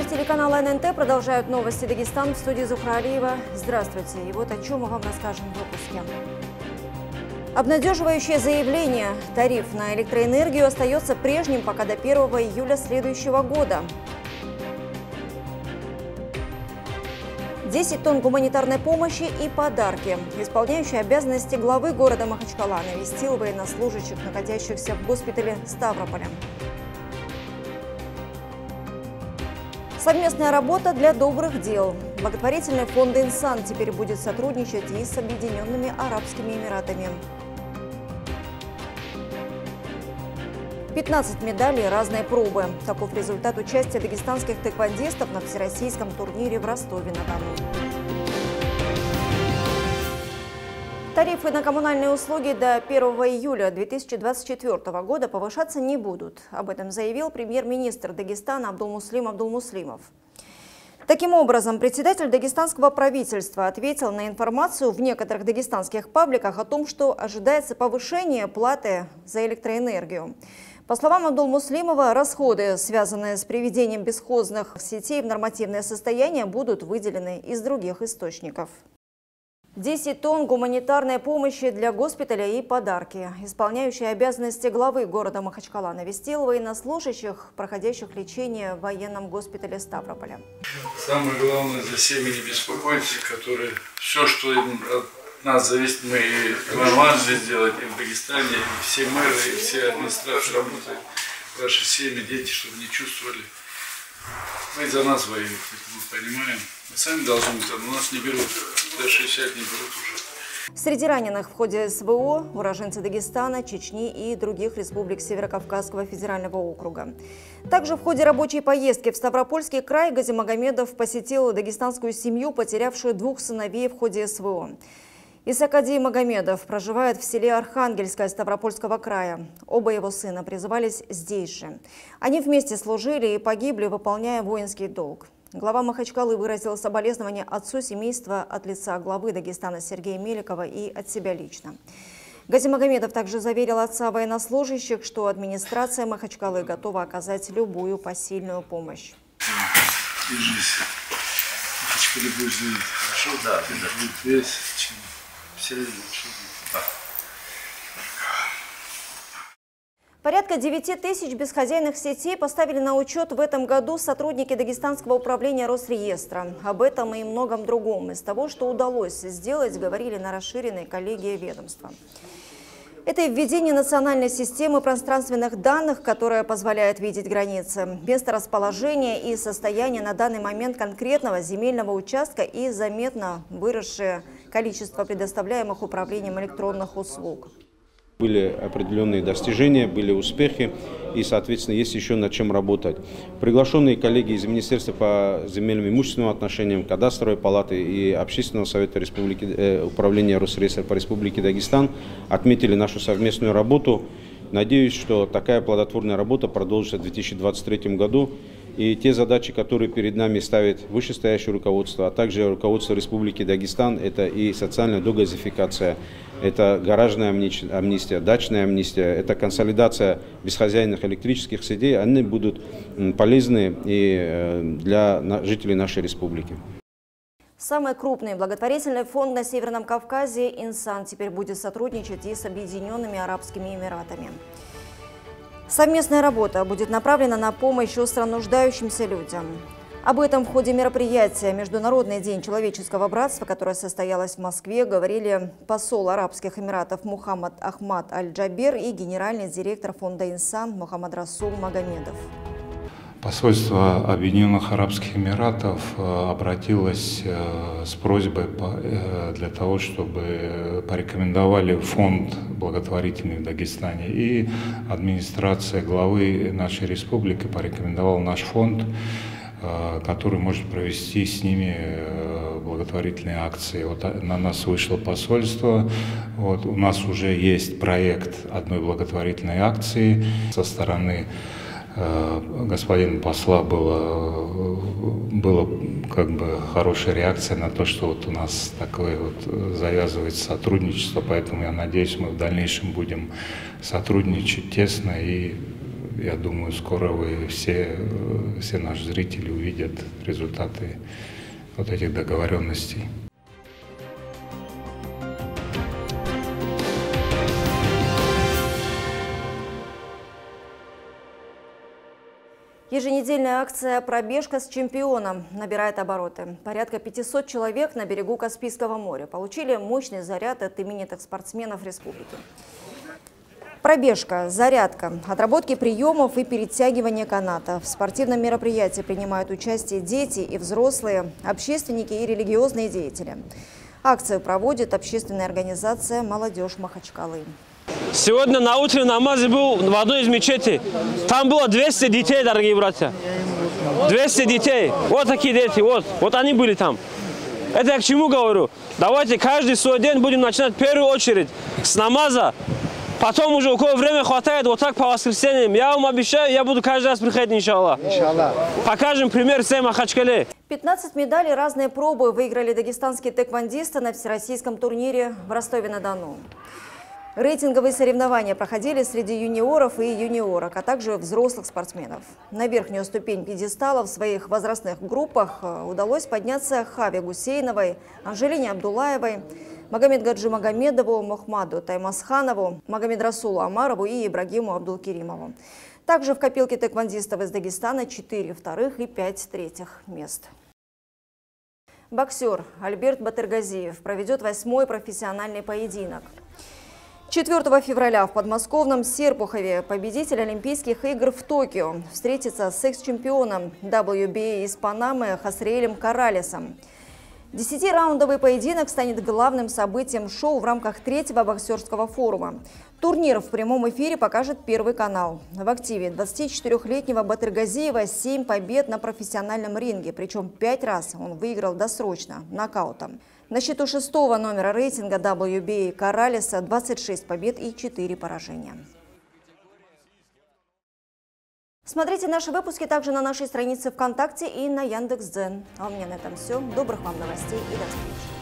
Эфир телеканала ННТ продолжают новости Дагестана. В студии Зухра Алиева. Здравствуйте. И вот о чем мы вам расскажем в выпуске. Обнадеживающее заявление. Тариф на электроэнергию остается прежним пока до 1 июля следующего года. 10 тонн гуманитарной помощи и подарки. Исполняющий обязанности главы города Махачкала навестил военнослужащих, находящихся в госпитале Ставрополя. Совместная работа для добрых дел. Благотворительный фонд «Инсан» теперь будет сотрудничать и с Объединенными Арабскими Эмиратами. 15 медалей разной пробы. Таков результат участия дагестанских тхэквондистов на всероссийском турнире в Ростове-на-Дону. Тарифы на коммунальные услуги до 1 июля 2024 года повышаться не будут. Об этом заявил премьер-министр Дагестана Абдул-Муслим Абдулмуслимов. Таким образом, председатель дагестанского правительства ответил на информацию в некоторых дагестанских пабликах о том, что ожидается повышение платы за электроэнергию. По словам Абдулмуслимова, расходы, связанные с приведением бесхозных сетей в нормативное состояние, будут выделены из других источников. 10 тонн гуманитарной помощи для госпиталя и подарки. Исполняющий обязанности главы города Махачкала навестил военнослужащих, проходящих лечение в военном госпитале Ставрополя. Самое главное, за семьи не беспокойтесь, которые все, что им от нас зависит, мы и в Алмазе сделаем, и в Дагестане, и все мэры, и все администрации работают. Ваши семьи, дети, чтобы не чувствовали. Мы за нас воюем, мы понимаем. Мы сами должны быть, но нас не берут, до 60 не берут уже. Среди раненых в ходе СВО уроженцы Дагестана, Чечни и других республик Северокавказского федерального округа. Также в ходе рабочей поездки в Ставропольский край Гази Магомедов посетил дагестанскую семью, потерявшую двух сыновей в ходе СВО. Исакадий Магомедов проживает в селе Архангельское Ставропольского края. Оба его сына призывались здесь же. Они вместе служили и погибли, выполняя воинский долг. Глава Махачкалы выразил соболезнования отцу семейства от лица главы Дагестана Сергея Меликова и от себя лично. Гази Магомедов также заверил отца военнослужащих, что администрация Махачкалы готова оказать любую посильную помощь. Держись. Махачкале будешь жить. Хорошо? Да. Порядка 9 тысяч безхозяйных сетей поставили на учет в этом году сотрудники Дагестанского управления Росреестра. Об этом и многом другом из того, что удалось сделать, говорили на расширенной коллегии ведомства. Это введение национальной системы пространственных данных, которая позволяет видеть границы, месторасположение и состояние на данный момент конкретного земельного участка и заметно выросшее количество предоставляемых управлением электронных услуг. Были определенные достижения, были успехи и, соответственно, есть еще над чем работать. Приглашенные коллеги из Министерства по земельным и имущественным отношениям, Кадастровой палаты и Общественного совета управления Росреестра по Республике Дагестан отметили нашу совместную работу. Надеюсь, что такая плодотворная работа продолжится в 2023 году. И те задачи, которые перед нами ставит вышестоящее руководство, а также руководство Республики Дагестан, это и социальная догазификация, это гаражная амнистия, дачная амнистия, это консолидация бесхозяйных электрических сетей, они будут полезны и для жителей нашей республики. Самый крупный благотворительный фонд на Северном Кавказе «Инсан» теперь будет сотрудничать и с Объединенными Арабскими Эмиратами. Совместная работа будет направлена на помощь остро нуждающимся людям. Об этом в ходе мероприятия Международный день человеческого братства, которое состоялось в Москве, говорили посол Арабских Эмиратов Мухаммад Ахмад Аль-Джабир и генеральный директор фонда «Инсан» Мухаммад Расул Магомедов. Посольство Объединенных Арабских Эмиратов обратилось с просьбой для того, чтобы порекомендовали фонд благотворительный в Дагестане. И администрация главы нашей республики порекомендовала наш фонд, который может провести с ними благотворительные акции. Вот на нас вышло посольство. Вот у нас уже есть проект одной благотворительной акции со стороны господина посла была как бы хорошая реакция на то, что вот у нас такое вот завязывается сотрудничество, поэтому я надеюсь, мы в дальнейшем будем сотрудничать тесно и Я думаю, скоро вы все наши зрители увидят результаты вот этих договоренностей. Еженедельная акция «Пробежка с чемпионом» набирает обороты. Порядка 500 человек на берегу Каспийского моря получили мощный заряд от именитых спортсменов республики. Пробежка, зарядка, отработки приемов и перетягивание каната. В спортивном мероприятии принимают участие дети и взрослые, общественники и религиозные деятели. Акцию проводит общественная организация «Молодежь Махачкалы». Сегодня на утреннем намазе был в одной из мечетей. Там было 200 детей, дорогие братья. 200 детей. Вот такие дети. Вот они были там. Это я к чему говорю? Давайте каждый свой день будем начинать в первую очередь с намаза. Потом уже у кого время хватает, вот так по воскресеньям. Я вам обещаю, я буду каждый раз приходить, иншаллах. Покажем пример всем Махачкале. 15 медалей разные пробы выиграли дагестанские тхэквондисты на всероссийском турнире в Ростове-на-Дону. Рейтинговые соревнования проходили среди юниоров и юниорок, а также взрослых спортсменов. На верхнюю ступень пьедестала в своих возрастных группах удалось подняться Хаве Гусейновой, Анжелине Абдулаевой, Магомед Гаджи Магомедову, Мухмаду Таймасханову, Магомед Расулу Амарову и Ибрагиму Абдулкеримову. Также в копилке тхэквондистов из Дагестана 4 вторых и 5 третьих мест. Боксер Альберт Батыргазиев проведет 8-й профессиональный поединок. 4 февраля в подмосковном Серпухове победитель Олимпийских игр в Токио встретится с экс-чемпионом WBA из Панамы Хасреэлем Коралесом. 10-раундовый поединок станет главным событием шоу в рамках 3-го боксерского форума. Турнир в прямом эфире покажет Первый канал. В активе 24-летнего Батыргазиева 7 побед на профессиональном ринге, причем 5 раз он выиграл досрочно нокаутом. На счету 6-го номера рейтинга WBA Коралеса 26 побед и 4 поражения. Смотрите наши выпуски также на нашей странице ВКонтакте и на Яндекс.Дзен. А у меня на этом все. Добрых вам новостей и до встречи.